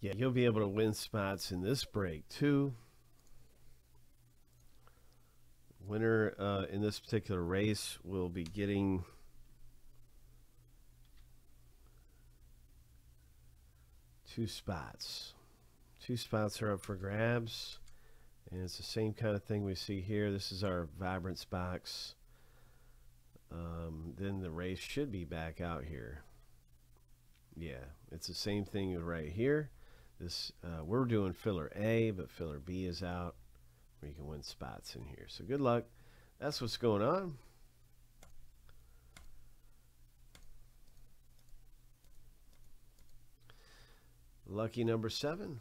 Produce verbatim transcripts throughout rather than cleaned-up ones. Yeah, you'll be able to win spots in this break too. Winner uh, in this particular race will be getting two spots. Two spots are up for grabs, and it's the same kind of thing we see here. This is our Vibrance box. Um, then the race should be back out here. Yeah, it's the same thing right here. This uh, we're doing filler A, but filler B is out, where you can win spots in here. So good luck. That's what's going on. Lucky number seven.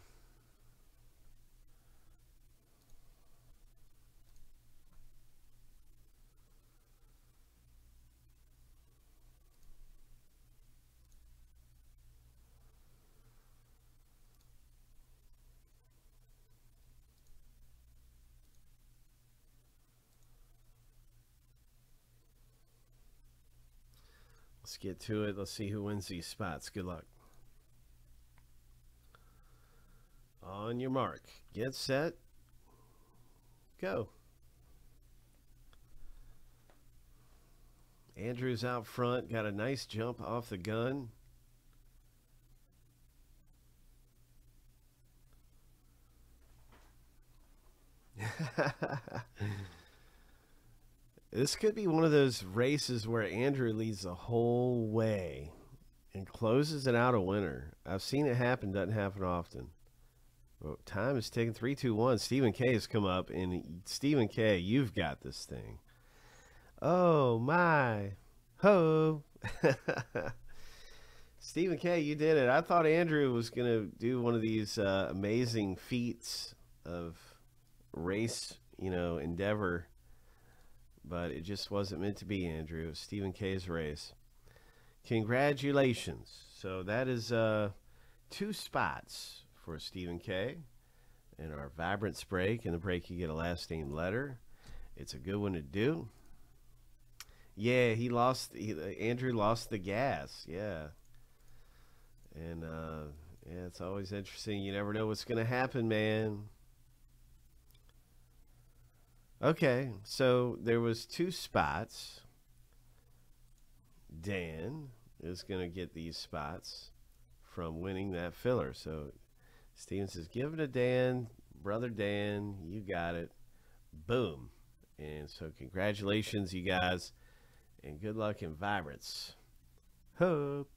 Let's get to it. Let's see who wins these spots. Good luck. On your mark, get set, go. Andrew's out front, got a nice jump off the gun. This could be one of those races where Andrew leads the whole way and closes it out a winner. I've seen it happen, doesn't happen often. Well, time is taken. Three, two, one. Stephen K has come up, and Stephen K, you've got this thing. Oh my ho. Stephen K, you did it. I thought Andrew was gonna do one of these uh, amazing feats of race, you know, endeavor. But it just wasn't meant to be, Andrew. It was Stephen K's race. Congratulations. So that is uh, two spots for Stephen K in our Vibrance break. In the break, you get a last name letter. It's a good one to do. Yeah, he lost. He, Andrew lost the gas. Yeah. And uh, yeah, it's always interesting. You never know what's going to happen, man. Okay, so there was two spots. Dan is going to get these spots from winning that filler. So Stephen says, give it to Dan. Brother Dan, you got it. Boom. And so congratulations, you guys, and good luck in Vibrance. Hope.